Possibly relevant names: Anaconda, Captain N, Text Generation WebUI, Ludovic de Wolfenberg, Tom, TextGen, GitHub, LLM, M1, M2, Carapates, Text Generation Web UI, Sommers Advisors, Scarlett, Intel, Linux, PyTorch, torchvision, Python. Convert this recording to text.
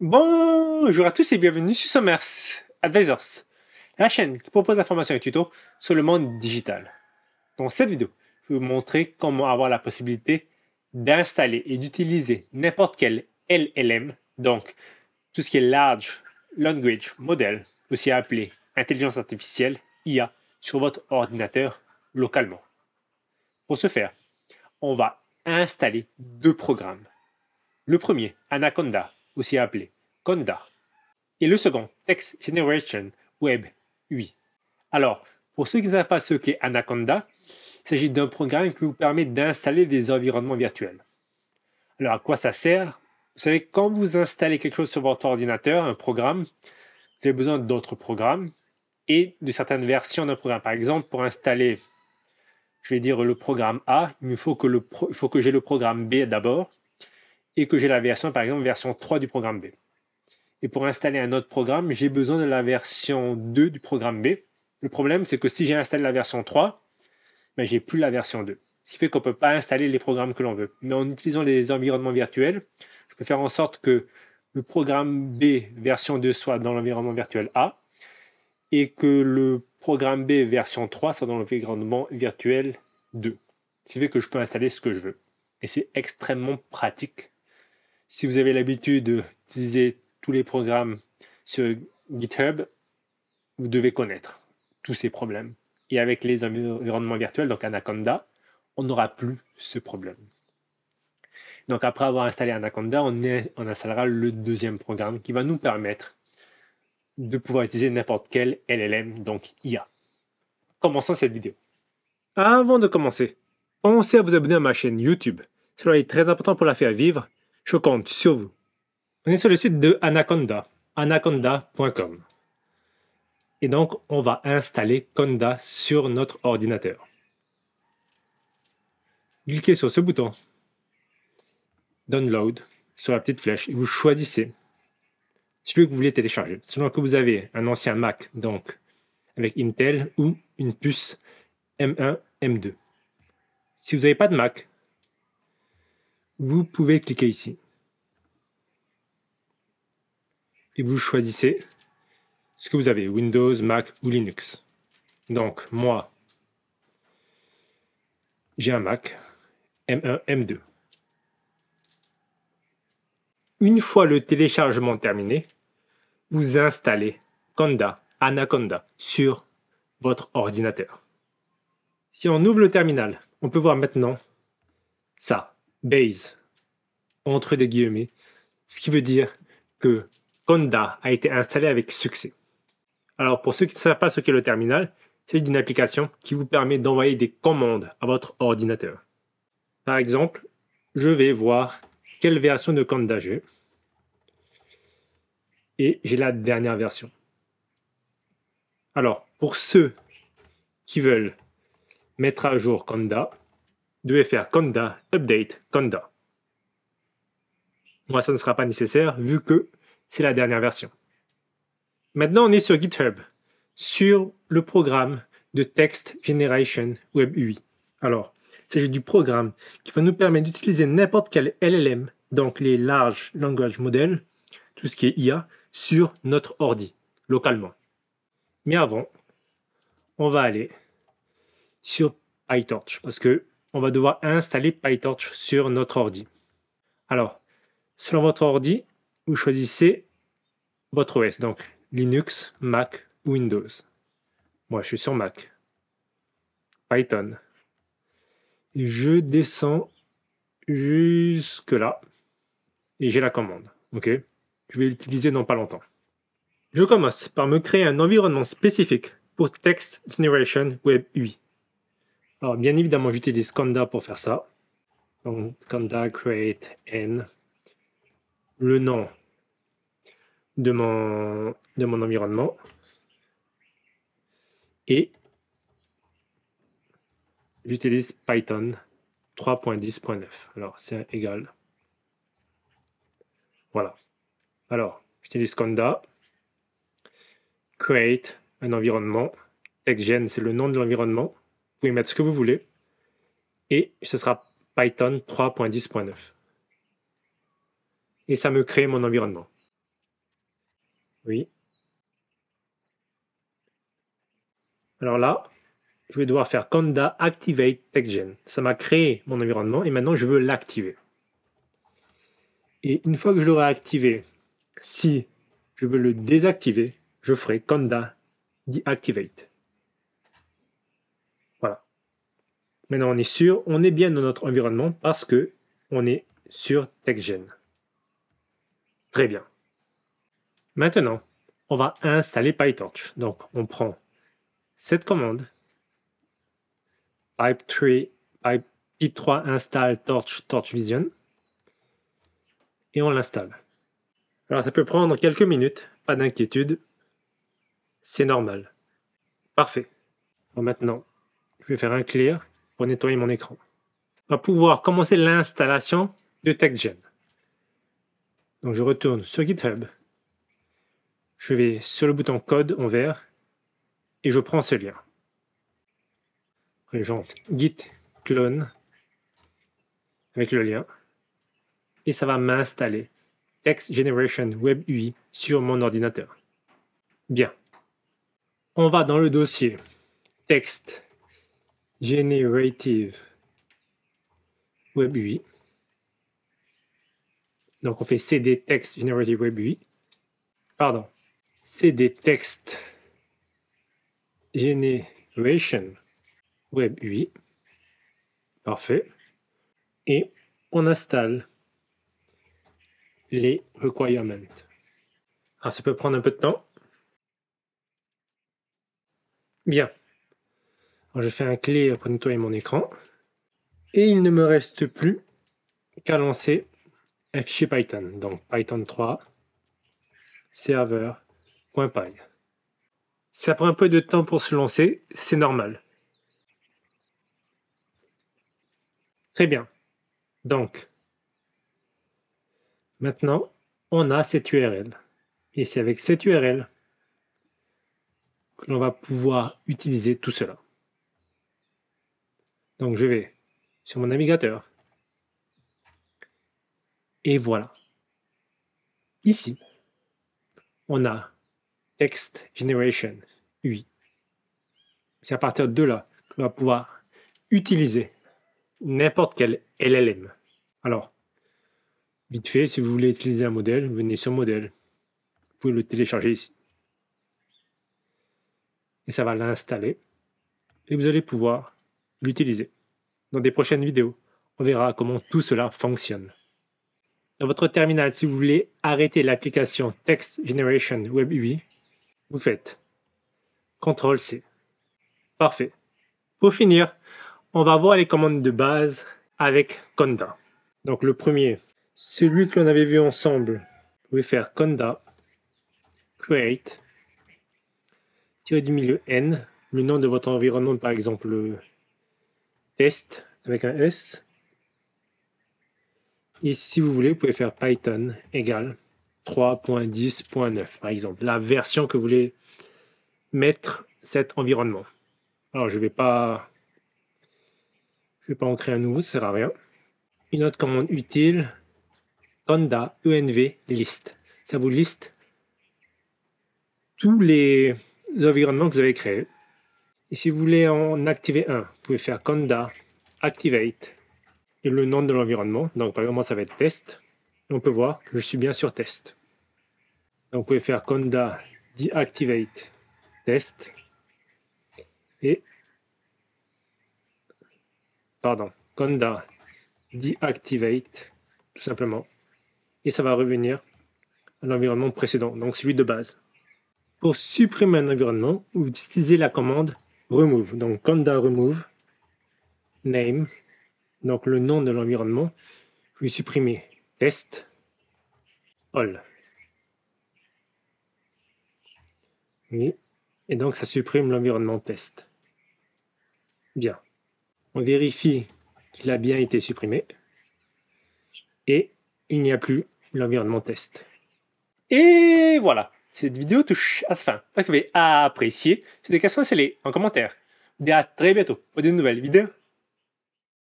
Bonjour à tous et bienvenue sur Sommers Advisors, la chaîne qui propose informations et tutos sur le monde digital. Dans cette vidéo, je vais vous montrer comment avoir la possibilité d'installer et d'utiliser n'importe quel LLM, donc tout ce qui est Large Language Model, aussi appelé intelligence artificielle, IA, sur votre ordinateur localement. Pour ce faire, on va installer deux programmes. Le premier, Anaconda, aussi appelé Conda, et le second, Text Generation Web UI. Alors, pour ceux qui ne savent pas ce qu'est Anaconda, il s'agit d'un programme qui vous permet d'installer des environnements virtuels. Alors, à quoi ça sert? Vous savez, quand vous installez quelque chose sur votre ordinateur, un programme, vous avez besoin d'autres programmes et de certaines versions d'un programme. Par exemple, pour installer, je vais dire, le programme A, il faut que j'ai le programme B d'abord, et que j'ai la version, par exemple, version 3 du programme B. Et pour installer un autre programme, j'ai besoin de la version 2 du programme B. Le problème, c'est que si j'ai installé la version 3, ben, je n'ai plus la version 2. Ce qui fait qu'on ne peut pas installer les programmes que l'on veut. Mais en utilisant les environnements virtuels, je peux faire en sorte que le programme B version 2 soit dans l'environnement virtuel A, et que le programme B version 3 soit dans l'environnement virtuel 2. Ce qui fait que je peux installer ce que je veux. Et c'est extrêmement pratique. Si vous avez l'habitude d'utiliser tous les programmes sur GitHub, vous devez connaître tous ces problèmes. Et avec les environnements virtuels, donc Anaconda, on n'aura plus ce problème. Donc après avoir installé Anaconda, on installera le deuxième programme qui va nous permettre de pouvoir utiliser n'importe quel LLM, donc IA. Commençons cette vidéo. Avant de commencer, pensez à vous abonner à ma chaîne YouTube. Cela est très important pour la faire vivre. Je compte sur vous. On est sur le site de Anaconda, anaconda.com. Et donc, on va installer Conda sur notre ordinateur. Cliquez sur ce bouton, Download, sur la petite flèche, et vous choisissez celui que vous voulez télécharger. Selon que vous avez un ancien Mac, donc avec Intel, ou une puce M1, M2. Si vous n'avez pas de Mac, vous pouvez cliquer ici et vous choisissez ce que vous avez, Windows, Mac ou Linux. Donc moi, j'ai un Mac M1, M2. Une fois le téléchargement terminé, vous installez Conda, Anaconda sur votre ordinateur. Si on ouvre le terminal, on peut voir maintenant ça. Base, entre des guillemets, ce qui veut dire que Conda a été installé avec succès. Alors pour ceux qui ne savent pas ce qu'est le terminal, c'est une application qui vous permet d'envoyer des commandes à votre ordinateur. Par exemple, je vais voir quelle version de Conda j'ai. Et j'ai la dernière version. Alors pour ceux qui veulent mettre à jour Conda, devez faire Conda update Conda. Moi, ça ne sera pas nécessaire vu que c'est la dernière version. Maintenant, on est sur GitHub, sur le programme de Text Generation Web UI. Alors, il s'agit du programme qui va nous permettre d'utiliser n'importe quel LLM, donc les Large Language Model, tout ce qui est IA, sur notre ordi, localement. Mais avant, on va aller sur PyTorch parce que on va devoir installer PyTorch sur notre ordi. Alors, selon votre ordi, vous choisissez votre OS, donc Linux, Mac ou Windows. Moi, je suis sur Mac. Python. Et je descends jusque là. Et j'ai la commande. OK? Je vais l'utiliser dans pas longtemps. Je commence par me créer un environnement spécifique pour Text Generation Web UI. Alors, bien évidemment, j'utilise Conda pour faire ça. Donc, Conda create n, le nom de mon environnement. Et j'utilise Python 3.10.9. Alors, c'est égal. Voilà. Alors, j'utilise Conda, create un environnement. TextGen, c'est le nom de l'environnement. Vous pouvez mettre ce que vous voulez et ce sera Python 3.10.9 et ça me crée mon environnement. Oui. Alors là, je vais devoir faire conda activate TextGen. Ça m'a créé mon environnement et maintenant je veux l'activer. Et une fois que je l'aurai activé, si je veux le désactiver, je ferai conda deactivate. Voilà. Maintenant on est sûr, on est bien dans notre environnement parce que on est sur TextGen. Très bien. Maintenant, on va installer PyTorch. Donc on prend cette commande pipe3 install torch vision et on l'installe. Alors ça peut prendre quelques minutes, pas d'inquiétude, c'est normal. Parfait. Bon, maintenant je vais faire un clear pour nettoyer mon écran. On va pouvoir commencer l'installation de TextGen. Donc je retourne sur GitHub, je vais sur le bouton code en vert et je prends ce lien. Après, j'entre git clone avec le lien et ça va m'installer Text Generation Web UI sur mon ordinateur. Bien. On va dans le dossier Text Generative Web UI. Donc on fait cd Text Generative Web UI. Pardon. Cd Text Generation Web UI. Parfait. Et on installe les requirements. Alors ça peut prendre un peu de temps. Bien. Alors, je fais un clear pour nettoyer mon écran. Et il ne me reste plus qu'à lancer un fichier Python. Donc Python3 server.py. Ça prend un peu de temps pour se lancer, c'est normal. Très bien. Donc, maintenant, on a cette URL. Et c'est avec cette URL que l'on va pouvoir utiliser tout cela. Donc, je vais sur mon navigateur. Et voilà. Ici, on a Text Generation UI. C'est à partir de là que l'on va pouvoir utiliser n'importe quel LLM. Alors, vite fait, si vous voulez utiliser un modèle, venez sur modèle. Vous pouvez le télécharger ici. Et ça va l'installer. Et vous allez pouvoir l'utiliser. Dans des prochaines vidéos, on verra comment tout cela fonctionne. Dans votre terminal, si vous voulez arrêter l'application Text Generation Web UI, vous faites CTRL-C. Parfait. Pour finir, on va voir les commandes de base avec conda. Donc le premier, celui que l'on avait vu ensemble, vous pouvez faire conda create -n, le nom de votre environnement, par exemple test avec un S. Et si vous voulez, vous pouvez faire Python égale 3.10.9, par exemple, la version que vous voulez mettre cet environnement. Alors je ne vais pas en créer un nouveau, ça sert à rien. Une autre commande utile, conda env list. Ça vous liste tous les environnements que vous avez créés. Et si vous voulez en activer un, vous pouvez faire conda activate et le nom de l'environnement. Donc par exemple, ça va être test. Et on peut voir que je suis bien sur test. Donc vous pouvez faire conda deactivate test. Et conda deactivate tout simplement, et ça va revenir à l'environnement précédent, donc celui de base. Pour supprimer un environnement, vous utilisez la commande remove, donc conda remove name, donc le nom de l'environnement. Je vais supprimer test all, oui, et donc ça supprime l'environnement test. Bien. On vérifie qu'il a bien été supprimé. Et il n'y a plus l'environnement test. Et voilà, cette vidéo touche à sa fin. J'espère que vous avez apprécié. Si vous avez des questions, laissez-les en commentaire. Et à très bientôt pour de nouvelles vidéos.